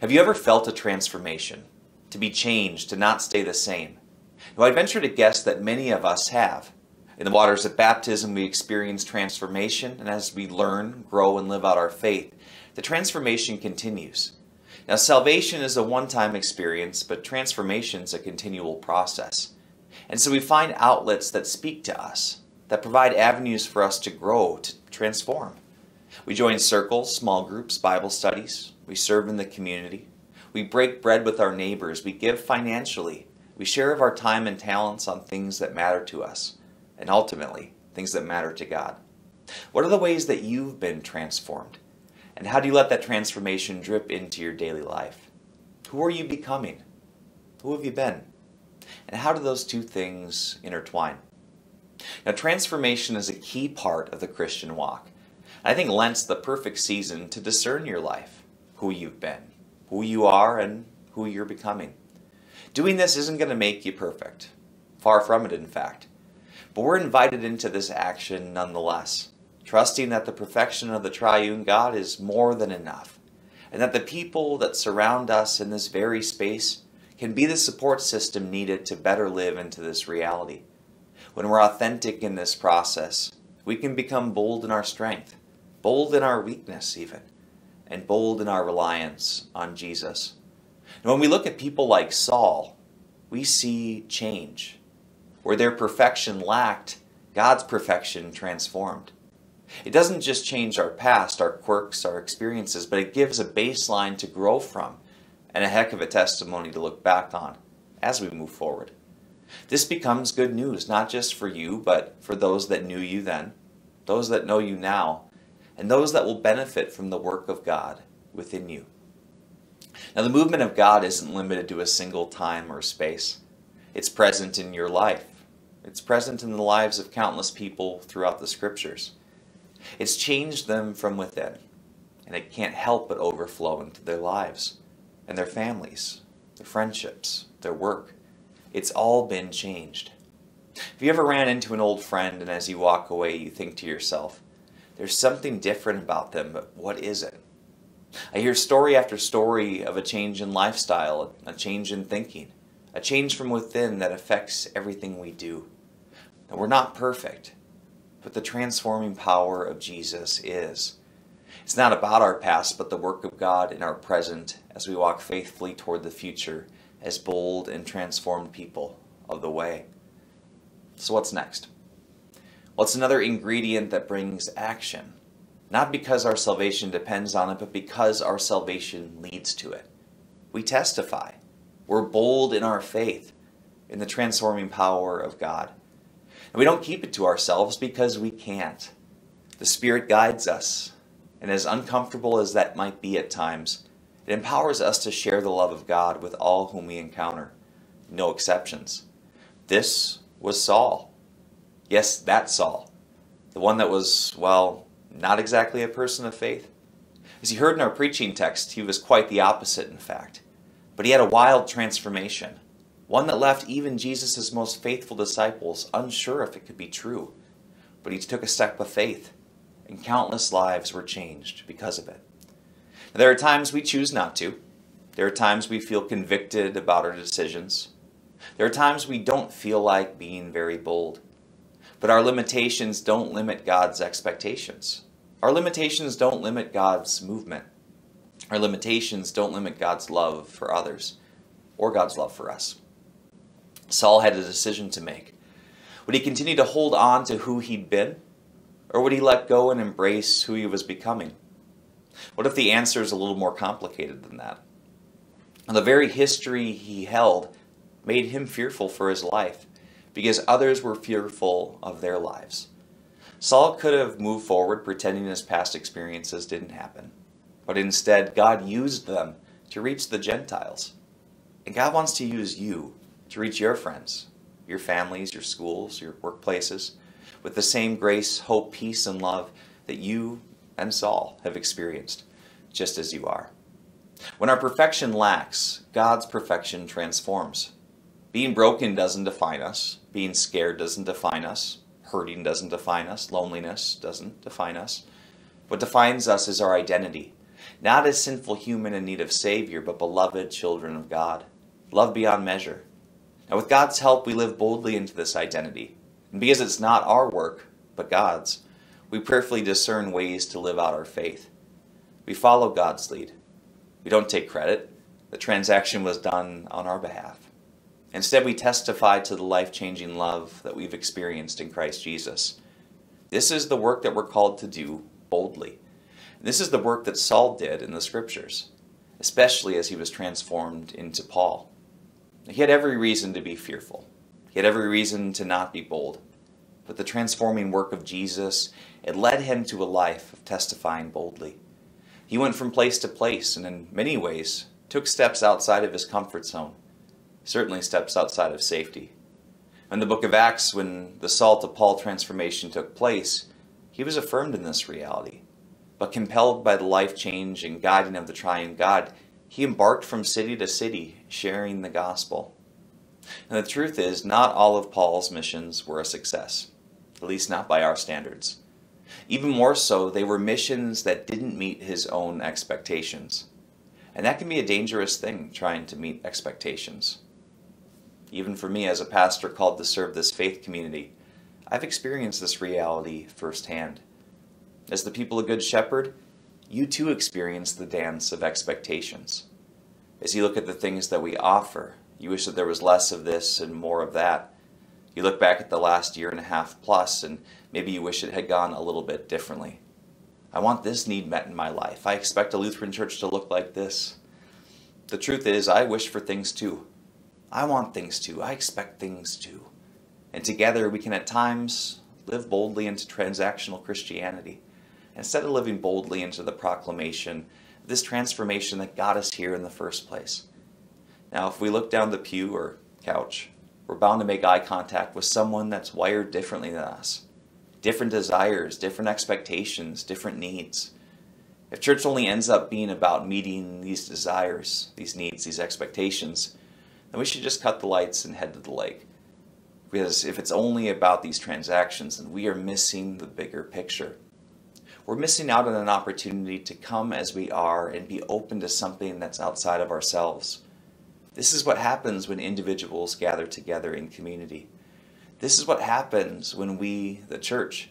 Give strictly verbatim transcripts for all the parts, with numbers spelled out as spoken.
Have you ever felt a transformation? To be changed, to not stay the same? Now, I venture to guess that many of us have. In the waters of baptism, we experience transformation, and as we learn, grow, and live out our faith, the transformation continues. Now, salvation is a one-time experience, but transformation is a continual process. And so we find outlets that speak to us, that provide avenues for us to grow, to transform. We join circles, small groups, Bible studies. We serve in the community. We break bread with our neighbors. We give financially. We share of our time and talents on things that matter to us, and ultimately, things that matter to God. What are the ways that you've been transformed? And how do you let that transformation drip into your daily life? Who are you becoming? Who have you been? And how do those two things intertwine? Now, transformation is a key part of the Christian walk. I think Lent's the perfect season to discern your life, who you've been, who you are, and who you're becoming. Doing this isn't going to make you perfect. Far from it, in fact. But we're invited into this action nonetheless, trusting that the perfection of the triune God is more than enough, and that the people that surround us in this very space can be the support system needed to better live into this reality. When we're authentic in this process, we can become bold in our strength, bold in our weakness even, and bold in our reliance on Jesus. And when we look at people like Saul, we see change. Where their perfection lacked, God's perfection transformed. It doesn't just change our past, our quirks, our experiences, but it gives a baseline to grow from and a heck of a testimony to look back on as we move forward. This becomes good news, not just for you, but for those that knew you then, those that know you now, and those that will benefit from the work of God within you. Now, the movement of God isn't limited to a single time or space. It's present in your life. It's present in the lives of countless people throughout the scriptures. It's changed them from within, and it can't help but overflow into their lives and their families, their friendships, their work. It's all been changed. If you ever ran into an old friend and as you walk away, you think to yourself, there's something different about them, but what is it? I hear story after story of a change in lifestyle, a change in thinking. A change from within that affects everything we do. Now, we're not perfect, but the transforming power of Jesus is. It's not about our past, but the work of God in our present as we walk faithfully toward the future as bold and transformed people of the way. So what's next? Well, it's another ingredient that brings action. Not because our salvation depends on it, but because our salvation leads to it. We testify. We're bold in our faith, in the transforming power of God. And we don't keep it to ourselves because we can't. The Spirit guides us, and as uncomfortable as that might be at times, it empowers us to share the love of God with all whom we encounter, no exceptions. This was Saul. Yes, that Saul. The one that was, well, not exactly a person of faith. As you heard in our preaching text, he was quite the opposite, in fact. But he had a wild transformation, one that left even Jesus' most faithful disciples unsure if it could be true. But he took a step of faith, and countless lives were changed because of it. Now, there are times we choose not to. There are times we feel convicted about our decisions. There are times we don't feel like being very bold. But our limitations don't limit God's expectations. Our limitations don't limit God's movement. Our limitations don't limit God's love for others or God's love for us. Saul had a decision to make. Would he continue to hold on to who he'd been, or would he let go and embrace who he was becoming? What if the answer is a little more complicated than that? And the very history he held made him fearful for his life because others were fearful of their lives. Saul could have moved forward pretending his past experiences didn't happen. But instead, God used them to reach the Gentiles. And God wants to use you to reach your friends, your families, your schools, your workplaces, with the same grace, hope, peace, and love that you and Saul have experienced, just as you are. When our perfection lacks, God's perfection transforms. Being broken doesn't define us. Being scared doesn't define us. Hurting doesn't define us. Loneliness doesn't define us. What defines us is our identity. not as sinful human in need of Savior, but beloved children of God, loved beyond measure. Now, with God's help, we live boldly into this identity. And because it's not our work, but God's, we prayerfully discern ways to live out our faith. We follow God's lead. We don't take credit. The transaction was done on our behalf. Instead, we testify to the life-changing love that we've experienced in Christ Jesus. This is the work that we're called to do boldly. This is the work that Saul did in the Scriptures, especially as he was transformed into Paul. He had every reason to be fearful. He had every reason to not be bold. But the transforming work of Jesus, it led him to a life of testifying boldly. He went from place to place and in many ways took steps outside of his comfort zone, certainly steps outside of safety. In the book of Acts, when the Saul to Paul transformation took place, he was affirmed in this reality. But compelled by the life change and guiding of the triune God, he embarked from city to city, sharing the gospel. And the truth is, not all of Paul's missions were a success, at least not by our standards. Even more so, they were missions that didn't meet his own expectations. And that can be a dangerous thing, trying to meet expectations. Even for me, as a pastor called to serve this faith community, I've experienced this reality firsthand. As the people of Good Shepherd, you too experience the dance of expectations. As you look at the things that we offer, you wish that there was less of this and more of that. You look back at the last year and a half plus, and maybe you wish it had gone a little bit differently. I want this need met in my life. I expect a Lutheran church to look like this. The truth is, I wish for things too. I want things too. I expect things too. And together we can at times live boldly into transactional Christianity, instead of living boldly into the proclamation, this transformation that got us here in the first place. Now, if we look down the pew or couch, we're bound to make eye contact with someone that's wired differently than us. Different desires, different expectations, different needs. If church only ends up being about meeting these desires, these needs, these expectations, then we should just cut the lights and head to the lake. Because if it's only about these transactions, then we are missing the bigger picture. We're missing out on an opportunity to come as we are and be open to something that's outside of ourselves. This is what happens when individuals gather together in community. This is what happens when we, the church,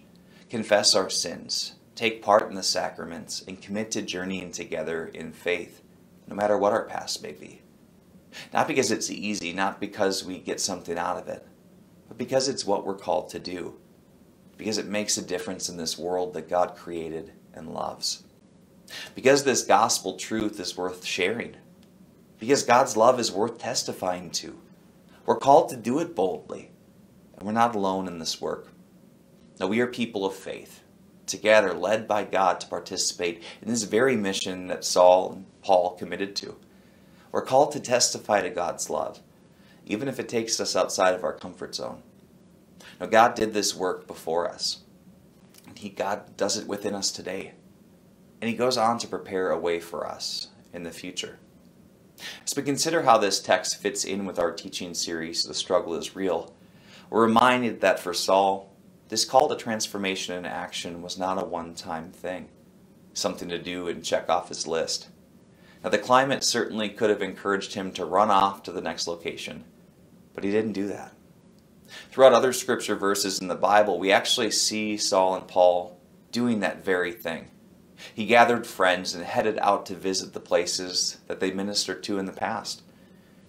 confess our sins, take part in the sacraments, and commit to journeying together in faith, no matter what our past may be. Not because it's easy, not because we get something out of it, but because it's what we're called to do. Because it makes a difference in this world that God created and loves. Because this gospel truth is worth sharing. Because God's love is worth testifying to. We're called to do it boldly. And we're not alone in this work. Now, we are people of faith, together led by God to participate in this very mission that Saul and Paul committed to. We're called to testify to God's love, even if it takes us outside of our comfort zone. Now, God did this work before us, and He God does it within us today, and He goes on to prepare a way for us in the future. As we consider how this text fits in with our teaching series, The Struggle is Real, we're reminded that for Saul, this call to transformation and action was not a one-time thing, something to do and check off his list. Now, the climate certainly could have encouraged him to run off to the next location, but he didn't do that. Throughout other scripture verses in the Bible, we actually see Saul and Paul doing that very thing. He gathered friends and headed out to visit the places that they ministered to in the past.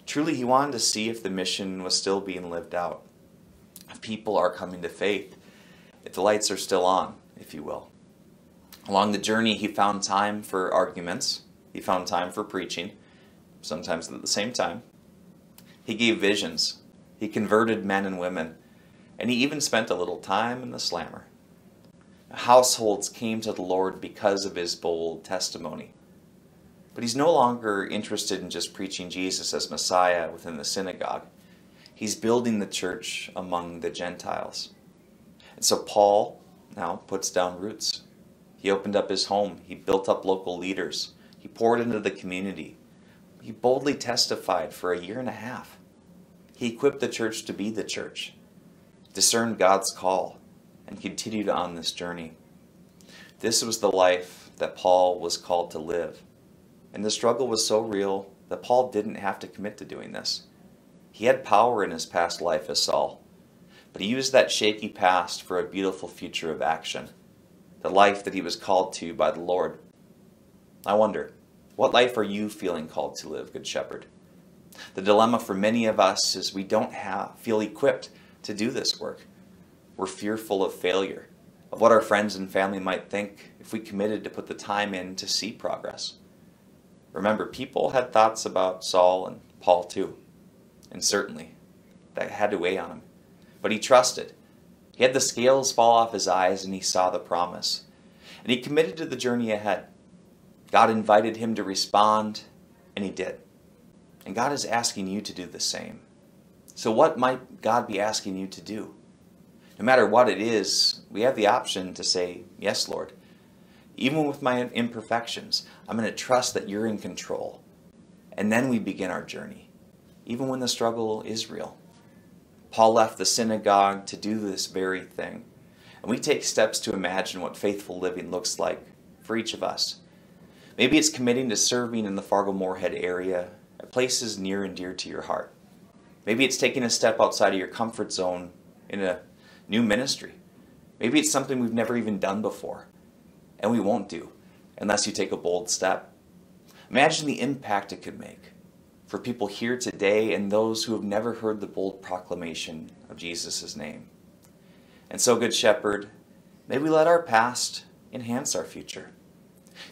Truly, he wanted to see if the mission was still being lived out, if people are coming to faith, if the lights are still on, if you will. Along the journey, he found time for arguments. He found time for preaching, sometimes at the same time. He gave visions. He converted men and women, and he even spent a little time in the slammer. Households came to the Lord because of his bold testimony. But he's no longer interested in just preaching Jesus as Messiah within the synagogue. He's building the church among the Gentiles. And so Paul now puts down roots. He opened up his home. He built up local leaders. He poured into the community. He boldly testified for a year and a half. He equipped the church to be the church, discerned God's call, and continued on this journey. This was the life that Paul was called to live, And the struggle was so real that Paul didn't have to commit to doing this. He had power in his past life as Saul, but he used that shaky past for a beautiful future of action, the life that he was called to by the Lord. I wonder, what life are you feeling called to live, Good Shepherd? The dilemma for many of us is we don't have, feel equipped to do this work. We're fearful of failure, of what our friends and family might think if we committed to put the time in to see progress. Remember, people had thoughts about Saul and Paul too, and certainly that had to weigh on him. But he trusted. He had the scales fall off his eyes and he saw the promise. And he committed to the journey ahead. God invited him to respond, and he did. And God is asking you to do the same. So what might God be asking you to do? No matter what it is, we have the option to say, yes, Lord. Even with my imperfections, I'm going to trust that you're in control. And then we begin our journey, even when the struggle is real. Paul left the synagogue to do this very thing. And we take steps to imagine what faithful living looks like for each of us. Maybe it's committing to serving in the Fargo-Moorhead area at places near and dear to your heart. Maybe it's taking a step outside of your comfort zone in a new ministry. Maybe it's something we've never even done before. And we won't do unless you take a bold step. Imagine the impact it could make for people here today and those who have never heard the bold proclamation of Jesus' name. And so, Good Shepherd, may we let our past enhance our future,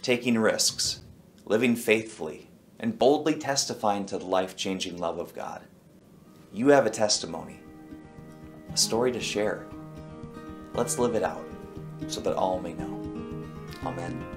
taking risks, living faithfully, and boldly testifying to the life-changing love of God. You have a testimony, a story to share. Let's live it out so that all may know. Amen.